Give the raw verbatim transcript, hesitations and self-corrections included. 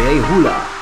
M J Hulah.